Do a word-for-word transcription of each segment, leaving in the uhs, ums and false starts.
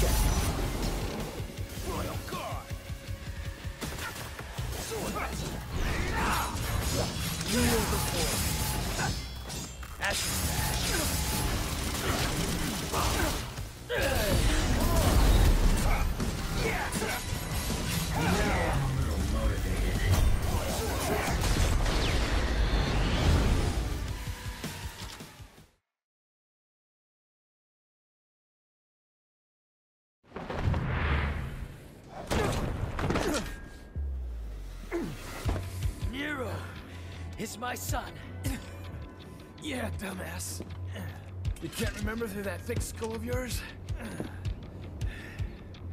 check Royal Guard! Sword! Kneel before me! Nero is my son. Yeah, dumbass. You can't remember through that thick skull of yours?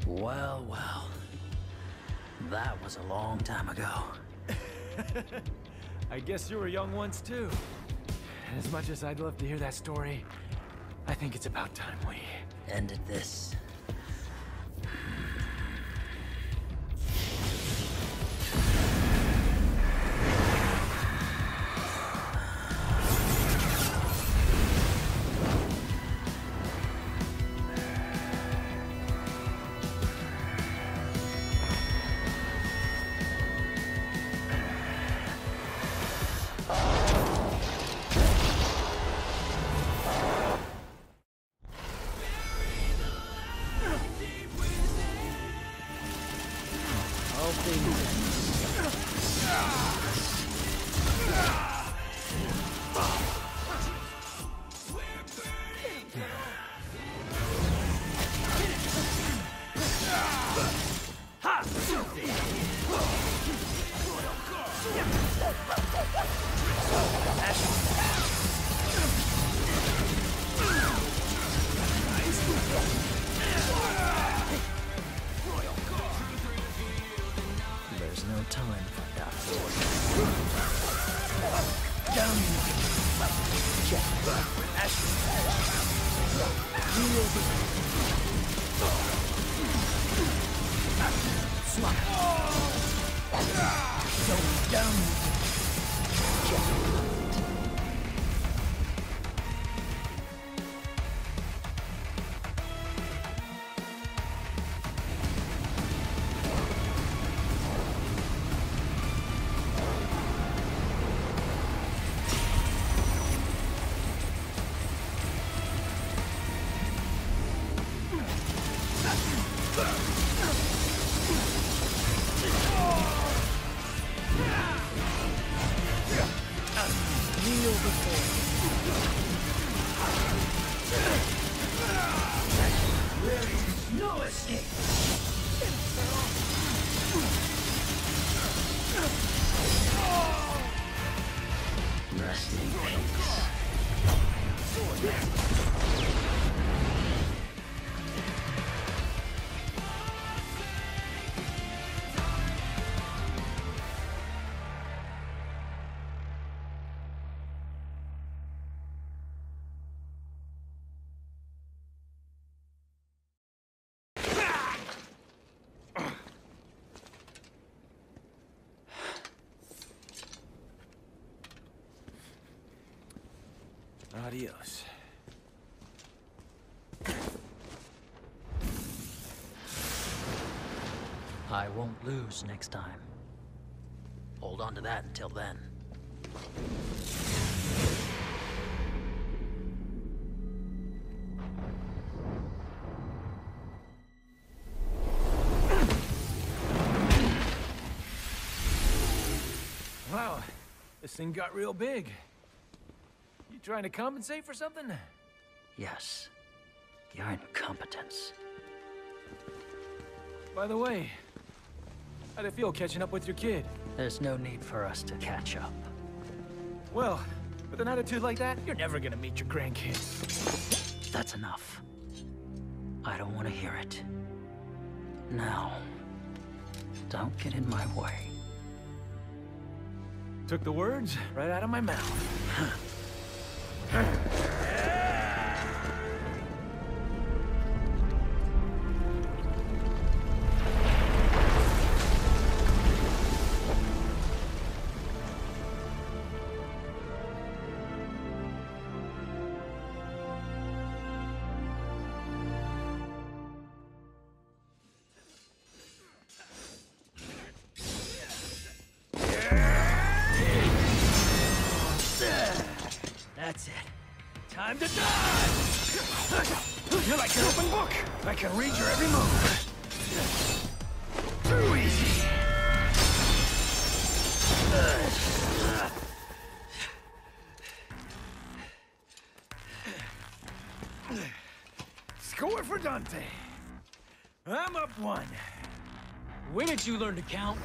Well, well. That was a long time ago. I guess you were young once, too. And as much as I'd love to hear that story, I think it's about time we ended this. Adios. I won't lose next time. Hold on to that until then. Wow, this thing got real big. Trying to compensate for something? Yes. Your incompetence. By the way, how'd it feel catching up with your kid? There's no need for us to catch up. Well, with an attitude like that, you're never gonna meet your grandkids. That's enough. I don't want to hear it. Now, don't get in my way. Took the words right out of my mouth. That's it. Time to die! You're like an open book. I can read your every move. Too easy. Score for Dante. I'm up one. When did you learn to count?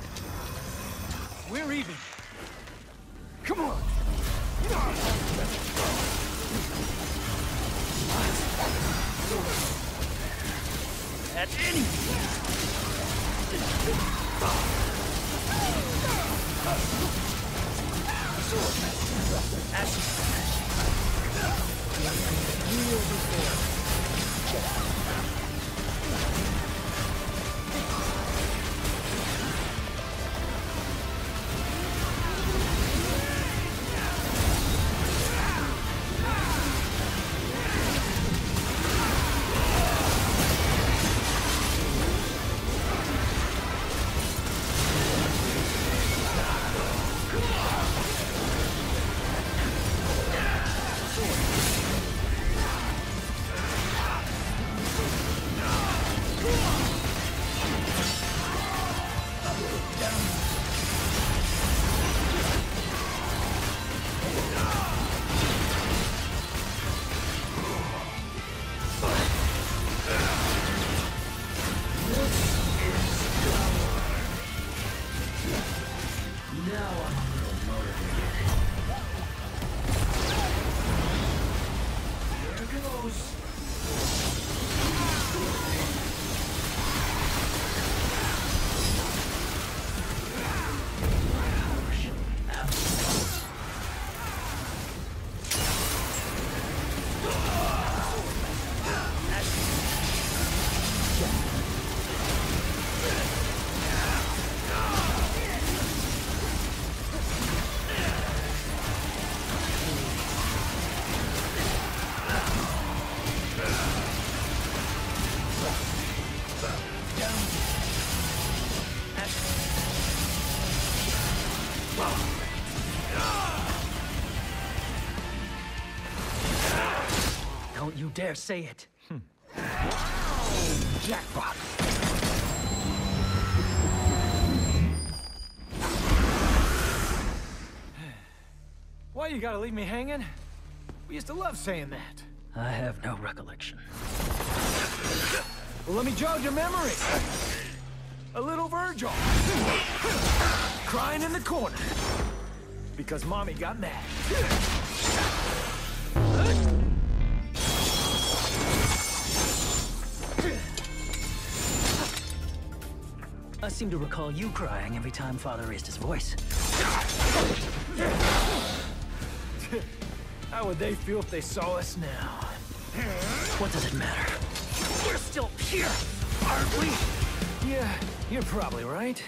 We're even. Come on. At any Don't you dare say it. Hmm. Wow. Jackpot. Why you gotta leave me hanging? We used to love saying that. I have no recollection. Well, let me jog your memory. A little Virgil. Crying in the corner. Because mommy got mad. I seem to recall you crying every time Father raised his voice. How would they feel if they saw us now? What does it matter? We're still here, aren't we? Yeah, you're probably right.